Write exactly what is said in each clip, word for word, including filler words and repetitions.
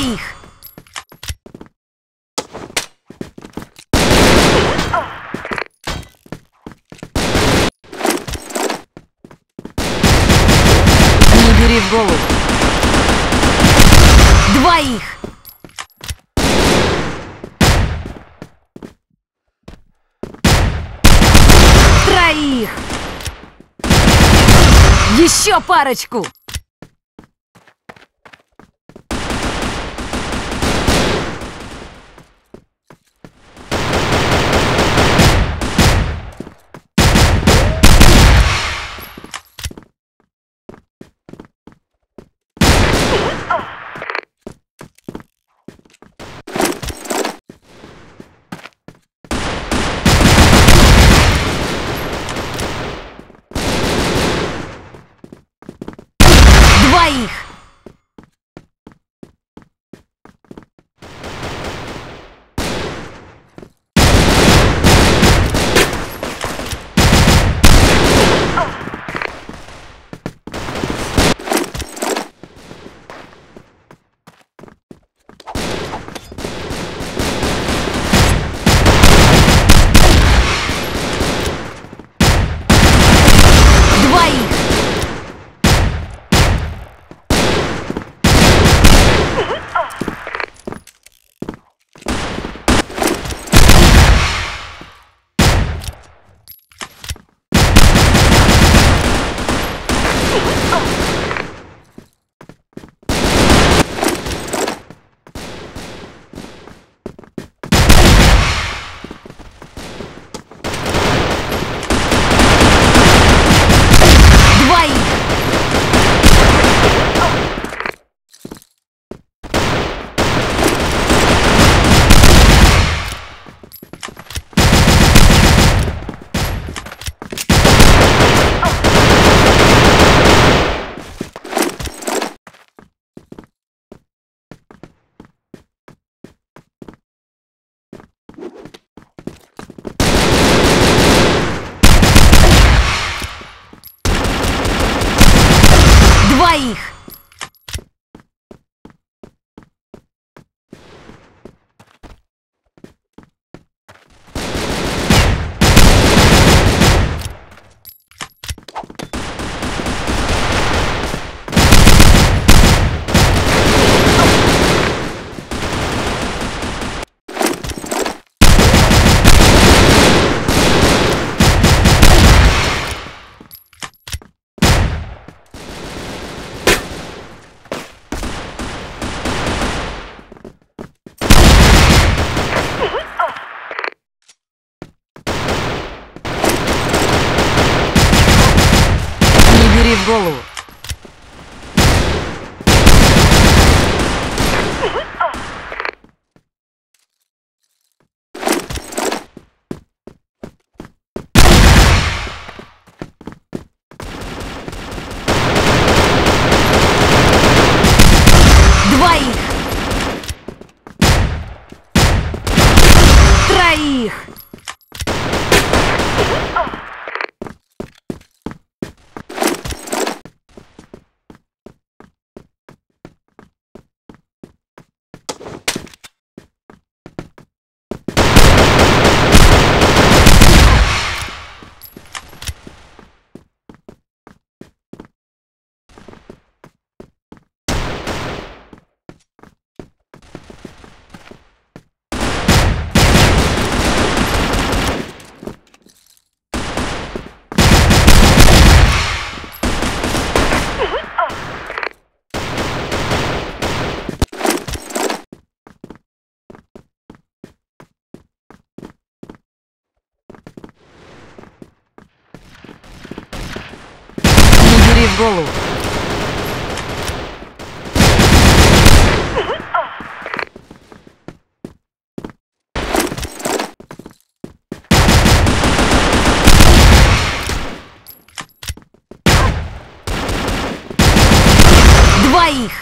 двоих. Не бери в голову. Двоих. Троих. Еще парочку. Двоих. Голову. Двоих. Троих. Голову. Двоих.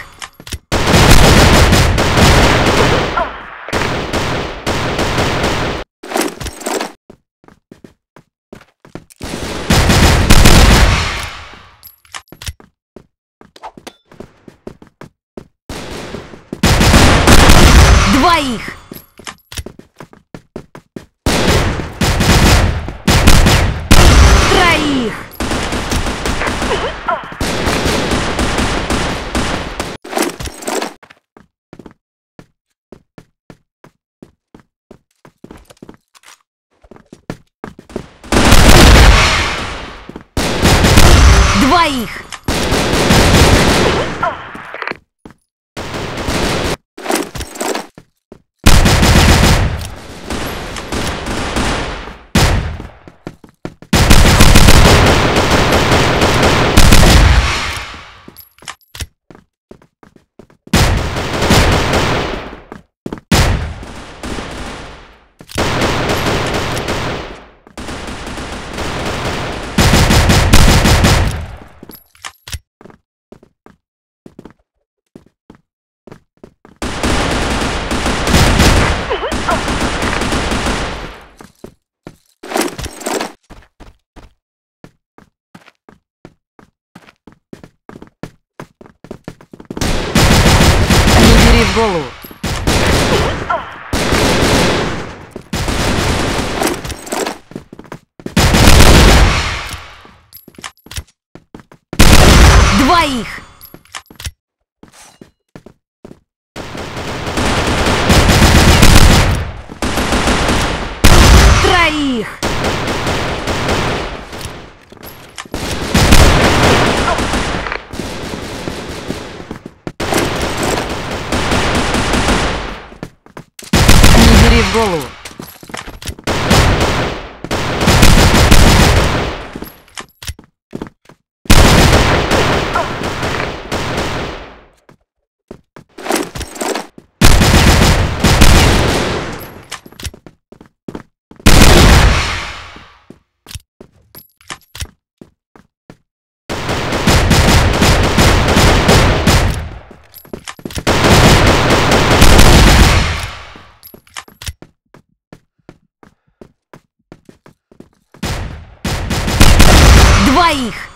двоих. Троих. Двоих. Голову. Двоих. Троих. Голову. Двоих.